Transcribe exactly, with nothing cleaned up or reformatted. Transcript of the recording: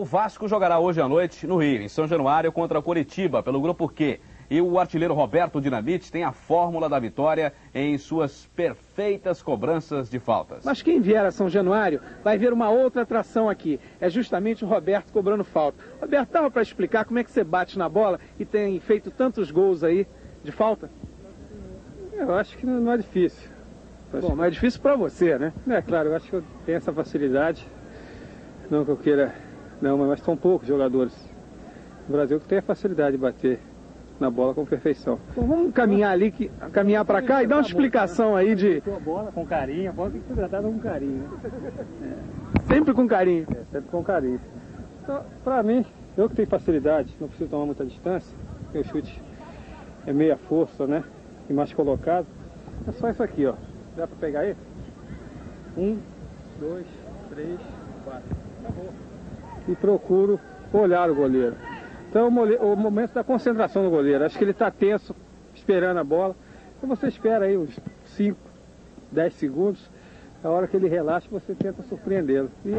O Vasco jogará hoje à noite no Rio, em São Januário, contra o Coritiba, pelo Grupo Q. E o artilheiro Roberto Dinamite tem a fórmula da vitória em suas perfeitas cobranças de faltas. Mas quem vier a São Januário vai ver uma outra atração aqui. É justamente o Roberto cobrando falta. Roberto, dava para explicar como é que você bate na bola e tem feito tantos gols aí de falta? Eu acho que não é difícil. Bom, mas é difícil para você, né? É, claro, eu acho que eu tenho essa facilidade. Não que eu queira... Não, mas são poucos jogadores no Brasil que tem a facilidade de bater na bola com perfeição. Então vamos caminhar ali, que, caminhar para cá e dar uma explicação aí de... A bola com carinho, a bola tem que ser tratada com carinho. É. Sempre com carinho? É, sempre com carinho. Então, para mim, eu que tenho facilidade, não preciso tomar muita distância, meu chute é meia força, né? E mais colocado. É só isso aqui, ó. Dá para pegar aí? Um, dois, três, quatro. Acabou. E procuro olhar o goleiro. Então, o momento da concentração do goleiro. Acho que ele está tenso, esperando a bola. Então, você espera aí uns cinco, dez segundos. A hora que ele relaxa, você tenta surpreendê-lo. E...